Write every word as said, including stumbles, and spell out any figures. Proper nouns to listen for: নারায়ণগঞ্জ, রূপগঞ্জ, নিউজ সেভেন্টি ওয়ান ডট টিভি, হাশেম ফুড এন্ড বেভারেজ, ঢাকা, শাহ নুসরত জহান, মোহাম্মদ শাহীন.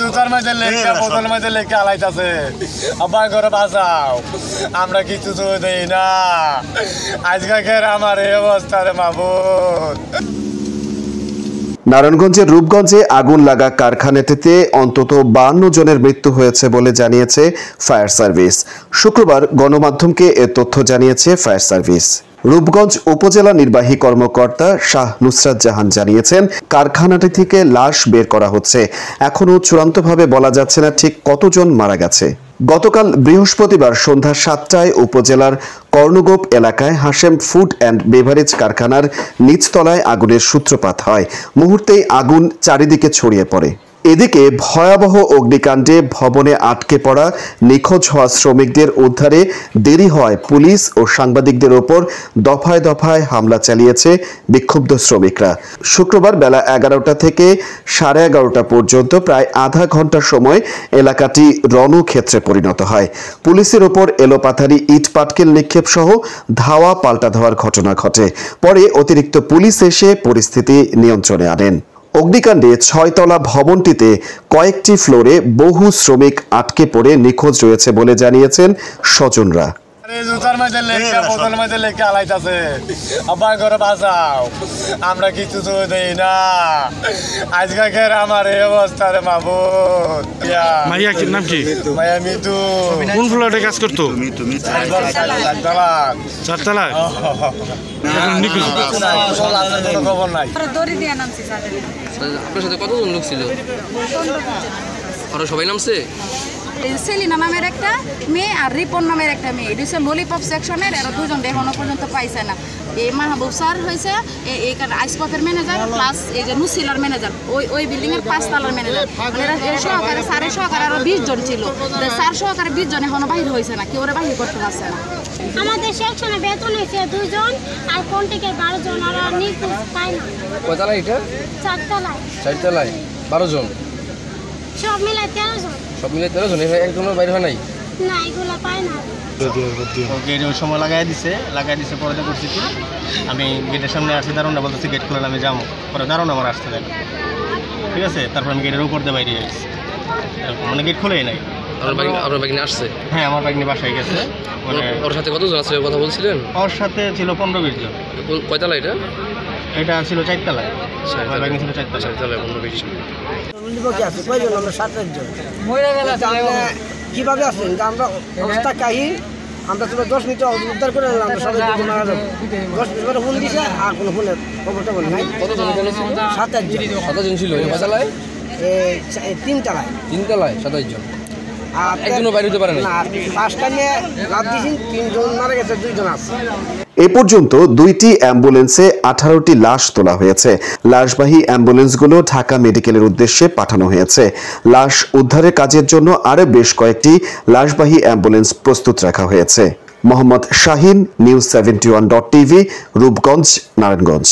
জুতার মধ্যে লেখা বোতল মধ্যে লেখা আলাইতাছে আব্বা ঘরে বাঁচাও আমরা কিছু তো দেই না আজকালকার আমার এই অবস্থা রে মাবুদ। নারায়ণগঞ্জের রূপগঞ্জে আগুন লাগা কারখানাটিতে অন্তত বাহান্ন জনের মৃত্যু হয়েছে বলে জানিয়েছে ফায়ার সার্ভিস। শুক্রবার গণমাধ্যমকে এ তথ্য জানিয়েছে ফায়ার সার্ভিস। রূপগঞ্জ উপজেলা নির্বাহী কর্মকর্তা শাহ নুসরত জহান জানিয়েছেন, কারখানাটি থেকে লাশ বের করা হচ্ছে। এখনও চূড়ান্তভাবে বলা যাচ্ছে না ঠিক কতজন মারা গেছে। গতকাল বৃহস্পতিবার সন্ধ্যা সাতটায় উপজেলার কর্ণগোপ এলাকায় হাশেম ফুড এন্ড বেভারেজ কারখানার নিচতলায় আগুনের সূত্রপাত হয়। মুহূর্তেই আগুন চারিদিকে ছড়িয়ে পড়ে। এদিকে ভয়াবহ অগ্নিকাণ্ডে ভবনে আটকে পড়া নিখোঁজ হওয়া শ্রমিকদের উদ্ধারে দেরি হয় পুলিশ ও সাংবাদিকদের ওপর দফায় দফায় হামলা চালিয়েছে বিক্ষুব্ধ শ্রমিকরা। শুক্রবার বেলা এগারোটা থেকে সাড়ে এগারোটা পর্যন্ত প্রায় আধা ঘন্টার সময় এলাকাটি রণক্ষেত্রে পরিণত হয়। পুলিশের ওপর এলোপাথারি ইট পাটকেল নিক্ষেপ সহ ধাওয়া পাল্টা ধাওয়ার ঘটনা ঘটে। পরে অতিরিক্ত পুলিশ এসে পরিস্থিতি নিয়ন্ত্রণে আনেন। অগ্নিকাণ্ডে ছয়তলা ভবনটিতে কয়েকটি ফ্লোরে বহু শ্রমিক আটকে পড়ে নিখোঁজ রয়েছে বলে জানিয়েছেন স্বজনরা। জুতার মধ্যে লেখা বোতল মধ্যে লেখা আলাইতাছে আব্বা ঘরে বাঁচাও আমরা কিছু তো দেই না আজকালকার আমার এই অবস্থা রে মাবুদ। মাইয়া কি নাম কি? মাইয়া মিতু। কোন ফ্লোরে কাজ করতো? মিতু মিতু চারতলা। চারতলা নিখোঁজ খবর নাই। দড়ি দিয়ে নামছি চারতলা। আপনার সাথে কতজন লোক ছিল? ওরা সবাই নামছে। সেলিনা নামের একটা মেয়ে আর রিপন নামের একটা মেয়ে, দুইজন ললিপপ সেকশনের, এরা দুজন এখনো পর্যন্ত পাইছে না। এই মাহবুব স্যার হয়েছে এইখানে আইসপপের ম্যানেজার প্লাস এই যে নুসিলার ম্যানেজার, ওই ওই বিল্ডিংয়ের পাঁচতলার ম্যানেজার, সহকারে স্যারের সহকারে আরও বিশ জন ছিল। স্যার সহকারে বিশ জন এখনো বাহির হয়েছে না, কেউ ওরা বাহির করতে পারছে না। আমাদের সেকশনে বেতন হয়েছে দুজন আর কোন থেকে বারো জন ওরা নিখোঁজ পাই না। কয়তলায় এটা? চারতলায়। চারতলায় বারো জন সব মিলে তেরো জন। সব মিলে তেরো জন একজনের বাইরে হয় নাই না, এগুলো পায় না। গেটের সময় লাগাই দিছে, লাগাই দিছে পরে তো করছি কি আমি গেটের সামনে আসি, দাঁড়ানো বলতেছি গেট খোলা আমি যাবো, পরে দাঁড়ানো আমার আসতে দেয় ঠিক আছে, তারপর আমি গেটের উপর দিয়ে বাইরে যাচ্ছি, মানে গেট খোলাই নাই। আপনার বাগিনি আসছে? হ্যাঁ আমার বাগিনি বাসায় গেছে। মানে ওর সাথে কতজন আছে কথা বলছিলেন? ওর সাথে ছিল পনেরো বিশ জন। কয়তলা এটা? এটা ছিল চারতলায়। কিভাবে আসেন আমরা অবস্থা কাহি, আমরা তোমার দশ মিনিট উদ্ধার করে মারা যাবো। দশ মিনিট করে ফোন দিয়েছে আর কোনো ফোনের খবরটা বলি নাই। সাত আটজন ছিল তিনতলায়। তিনতলায় সাত আটজন আর একজনও বাইরে হতে পারে না। পাঁচটা নিয়ে লাভ দিয়েছেন, তিনজন মারা গেছে, দুইজন আছে। এ পর্যন্ত দুইটি অ্যাম্বুলেন্সে আঠারোটি লাশ তোলা হয়েছে। লাশবাহী অ্যাম্বুলেন্সগুলো ঢাকা মেডিকেলের উদ্দেশ্যে পাঠানো হয়েছে। লাশ উদ্ধারের কাজের জন্য আরও বেশ কয়েকটি লাশবাহী অ্যাম্বুলেন্স প্রস্তুত রাখা হয়েছে। মোহাম্মদ শাহীন, নিউজ সেভেন্টি ওয়ান ডট টিভি, রূপগঞ্জ, নারায়ণগঞ্জ।